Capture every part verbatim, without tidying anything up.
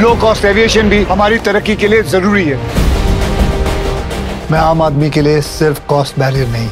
Low cost aviation भी हमारी तरक्की के लिए जरूरी है। मैं आम आदमी के लिए सिर्फ कॉस्ट बैरियर नहीं।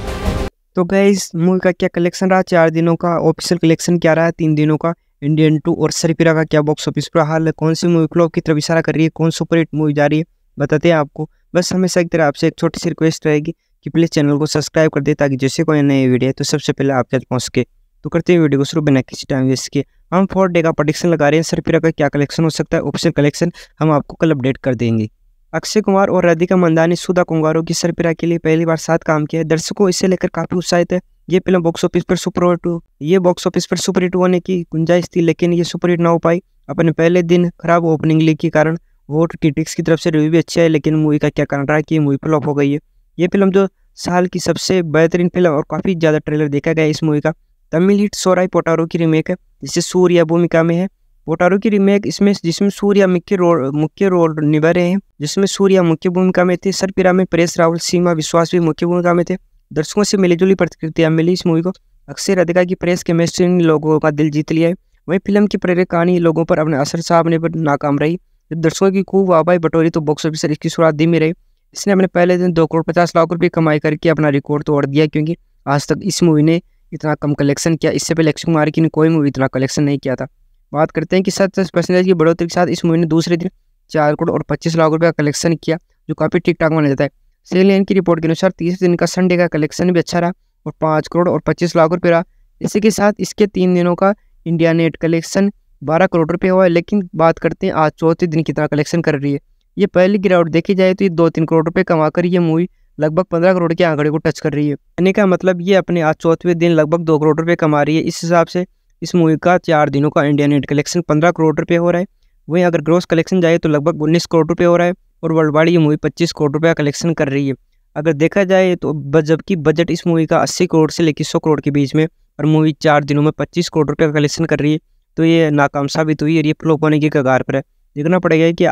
तो गाइस मूवी का क्या कलेक्शन रहा चार दिनों का, ऑफिशियल कलेक्शन क्या रहा तीन दिनों का, इंडियन टू और सरफिरा का क्या बॉक्स ऑफिस पर हाल है, कौन सी मूवी फ्लॉप की तरफ इशारा कर रही है, कौन सुपर हिट मूवी जा रही है, बताते हैं आपको। बस हमेशा एक तरह आपसे एक छोटी सी रिक्वेस्ट रहेगी कि प्लीज़ चैनल को सब्सक्राइब कर दे ताकि जैसे कोई नई वीडियो है तो सबसे पहले आप तक पहुँच सके। तो करते हैं वीडियो को शुरू बिना किसी टाइम वेस्ट किए। हम फोर डे का प्रेडिक्शन लगा रहे हैं, सरफिरा का क्या कलेक्शन हो सकता है, ऑप्शन कलेक्शन हम आपको कल अपडेट कर देंगे। अक्षय कुमार और राधिका मदान ने सुधा कोंगारो की सरफिरा के लिए पहली बार साथ काम किया है। दर्शकों इसे लेकर काफ़ी उत्साहित है। ये फिल्म बॉक्स ऑफिस पर सुपरहिट ये बॉक्स ऑफिस पर सुपरहिट होने की गुंजाइश थी, लेकिन ये सुपरहिट ना हो पाई। अपने पहले दिन खराब ओपनिंग लीक के कारण वोट क्रिटिक्स की तरफ से रिव्यू भी अच्छा है, लेकिन मूवी का क्या कारण रहा कि मूवी फ्लॉप हो गई है। ये फिल्म जो साल की सबसे बेहतरीन फिल्म और काफ़ी ज़्यादा ट्रेलर देखा गया इस मूवी का। तमिल हिट सोराई पोटारो की रीमेक है जिसे सूर्या भूमिका में है। पोटारो की रीमेक इसमें जिसमें सूर्या मुख्य रोल मुख्य रोल निभा रहे हैं, जिसमें सूर्या मुख्य भूमिका में थे। सरफिरा में परेश रावल, सीमा विश्वास भी मुख्य भूमिका में थे। दर्शकों से मिलीजुली प्रतिक्रिया मिली इस मूवी को। अक्षय राधिका की प्रेस केमिस्ट्री ने लोगों का दिल जीत लिया है। वहीं फिल्म की प्रेरक कहानी लोगों पर अपने असर सामने पर नाकाम रही। जब दर्शकों की खूब वाहवाही बटोरी तो बॉक्स ऑफिस इसकी शुरुआत धीमी रही। इसने अपने पहले दिन दो करोड़ पचास लाख रुपये कमाई करके अपना रिकॉर्ड तोड़ दिया, क्योंकि आज तक इस मूवी ने इतना कम कलेक्शन किया। इससे पहले अक्षय कुमार की ने कोई मूवी इतना कलेक्शन नहीं किया था। बात करते हैं कि सत्ताईस परसेंटेज की बढ़ोतरी के साथ इस मूवी ने दूसरे दिन चार करोड़ और पच्चीस लाख रुपये का कलेक्शन किया, जो काफ़ी ठीक ठाक माना जाता है। सेलियन की रिपोर्ट के अनुसार तीसरे दिन का संडे का कलेक्शन भी अच्छा रहा और पाँच करोड़ और पच्चीस लाख रुपये रहा। इसी के साथ इसके तीन दिनों का इंडिया नेट कलेक्शन बारह करोड़ रुपये हुआ है। लेकिन बात करते हैं आज चौथे दिन कितना कलेक्शन कर रही है। ये पहली गिरावट देखी जाए तो ये दो तीन करोड़ रुपये कमाकर ये मूवी लगभग पंद्रह करोड़ के आंकड़े को टच कर रही है। यानी का मतलब ये अपने आज चौथे दिन लगभग दो करोड़ रुपये कमा रही है। इस हिसाब से इस मूवी का चार दिनों का इंडिया नेट कलेक्शन पंद्रह करोड़ रुपये हो रहा है। वहीं अगर ग्रॉस कलेक्शन जाए तो लगभग उन्नीस करोड़ रुपये हो रहा है और वर्ल्ड वाइड ये मूवी पच्चीस करोड़ रुपये का कलेक्शन कर रही है। अगर देखा जाए तो जबकि बजट इस मूवी का अस्सी करोड़ से लेकर सौ करोड़ के बीच में और मूवी चार दिनों में पच्चीस करोड़ रुपये का कलेक्शन कर रही है, तो ये नाकाम साबित हुई और ये फ्लॉप होने की कगार पर है। देखना पड़ेगा कि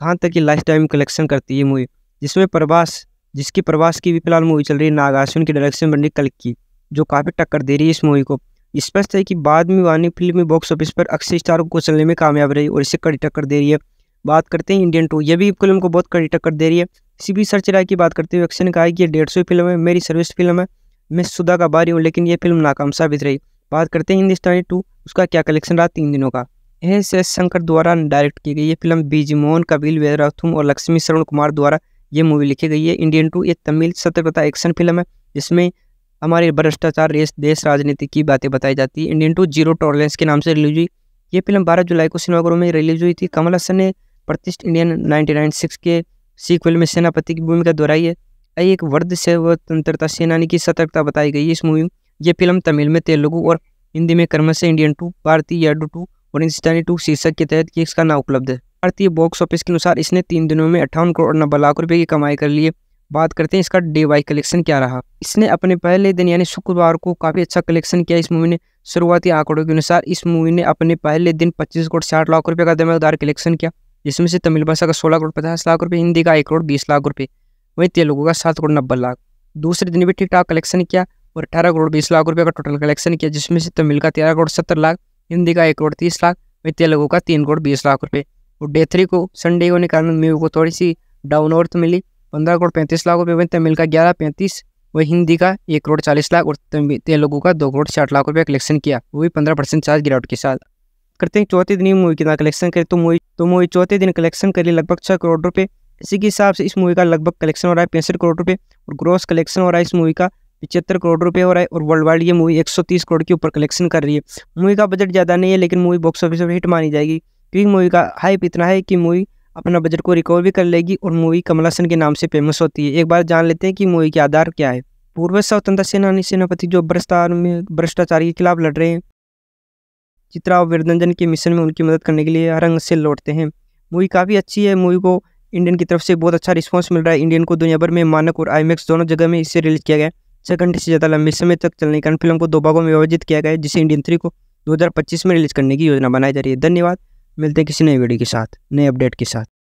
कहाँ तक की लाइफ टाइम कलेक्शन करती है मूवी, जिसमें प्रभास जिसकी प्रवास की भी फिलहाल मूवी चल रही है नागार्जुन की डायरेक्शन बन रही कल्कि, जो काफ़ी टक्कर दे रही है इस मूवी को। स्पष्ट है कि बाद में आने फिल्म बॉक्स ऑफिस पर अक्षय स्टार को चलने में कामयाब रही और इसे कड़ी टक्कर दे रही है। बात करते हैं इंडियन टू, यह भी फिल्म को बहुत कड़ी टक्कर दे रही है। इसी भी सर्च राय की बात करते हुए अक्षय ने कहा कि यह डेढ़ सौ फिल्म है, मेरी सर्विस फिल्म है, मैं सुधा का बारी हूँ, लेकिन यह फिल्म नाकाम साबित रही। बात करते हैं हिंदुस्तानी टू, उसका क्या कलेक्शन रहा तीन दिनों का। एस एस शंकर द्वारा डायरेक्ट की गई ये फिल्म बीजमोहन कबील वेदराथुम और लक्ष्मी शरण कुमार द्वारा ये मूवी लिखी गई है। इंडियन टू ये तमिल सतर्कता एक्शन फिल्म है, जिसमें हमारे भ्रष्टाचार रेस देश राजनीति की बातें बताई जाती है। इंडियन टू जीरो टॉलरेंस के नाम से रिलीज हुई। ये फिल्म बारह जुलाई को सिनेमाघरों में रिलीज हुई थी। कमल हासन ने प्रतिष्ठित इंडियन नाइनटीन नाइंटी सिक्स के सीक्वल में सेनापति की भूमिका दोहराई है। एक वर्द से स्वतंत्रता सेनानी की सतर्कता बताई गई है इस मूवी में। ये फिल्म तमिल में तेलुगू और हिंदी में क्रम से इंडियन टू भारतीय याडू टू और हिंदुस्तानी टू शीर्षक के तहत ये इसका नाम उपलब्ध है। भारतीय बॉक्स ऑफिस के अनुसार इसने तीन दिनों में अट्ठावन करोड़ नब्बे लाख रुपये की कमाई कर ली है। बात करते हैं इसका डे वाई कलेक्शन क्या रहा। इसने अपने पहले दिन यानी शुक्रवार को काफ़ी अच्छा कलेक्शन किया इस मूवी ने। शुरुआती आंकड़ों के अनुसार इस मूवी ने अपने पहले दिन पच्चीस करोड़ साठ लाख रुपये का दमदार कलेक्शन किया, जिसमें से तमिल भाषा का सोलह करोड़ पचास लाख रुपये, हिंदी का एक करोड़ बीस लाख रुपये, वहीं तेलुगु का सात करोड़ नब्बे लाख। दूसरे दिन भी ठीक ठाक कलेक्शन किया और अठारह करोड़ बीस लाख रुपये का टोटल कलेक्शन किया, जिसमें से तमिल का तेरह करोड़ सत्तर लाख, हिंदी का एक करोड़ तीस लाख, वहीं तेलुगु का तीन करोड़ बीस लाख रुपये। और डे थ्री को संडे होने के कारण मूवी को थोड़ी सी डाउन अर्थ मिली, पंद्रह करोड़ पैंतीस लाख रुपये, वहीं तमिल का ग्यारह पैंतीस, वही हिंदी का एक करोड़ चालीस लाख और तेलुगु का दो करोड़ साठ लाख रुपये कलेक्शन किया, वो भी पंद्रह परसेंट चार्ज गिरावट के साथ। करते हैं चौथे दिन मूवी कितना कलेक्शन करे तो मूवी तो मूवी चौथे दिन कलेक्शन करी लगभग छः करोड़ रुपये। इसी के हिसाब से इस मूवी का लगभग कलेक्शन हो रहा है पैंसठ करोड़ रुपये और ग्रॉस कलेक्शन हो रहा है इस मूवी का पिचहत्तर करोड़ रुपये हो रहा है और वर्ल्ड वाइड ये मूवी एक सौ तीस करोड़ के ऊपर कलेक्शन कर रही है। मूवी का बजट ज़्यादा नहीं है, लेकिन मूवी बॉक्स ऑफिस पर हिट मानी जाएगी, क्योंकि मूवी का हाइप इतना है कि मूवी अपना बजट को रिकवर भी कर लेगी और मूवी कमल हासन के नाम से फेमस होती है। एक बार जान लेते हैं कि मूवी के आधार क्या है। पूर्व स्वतंत्रता सेनानी सेनापति जो भ्रष्टाचार में भ्रष्टाचार के खिलाफ लड़ रहे हैं, चित्रा और वीररंजन के मिशन में उनकी मदद करने के लिए हरंग से लौटते हैं। मूवी काफ़ी अच्छी है। मूवी को इंडियन की तरफ से बहुत अच्छा रिस्पॉन्स मिल रहा है। इंडियन को दुनिया भर में मानक और आईमैक्स दोनों जगह में इसे रिलीज किया गया। छः घंटे से ज़्यादा लंबे समय तक चलने के कारण फिल्म को दो भागों में विभाजित किया गया है, जिसे इंडियन थ्री को दो हज़ार पच्चीस में रिलीज करने की योजना बनाई जा रही है। धन्यवाद, मिलते हैं किसी नई वीडियो के साथ, नए अपडेट के साथ।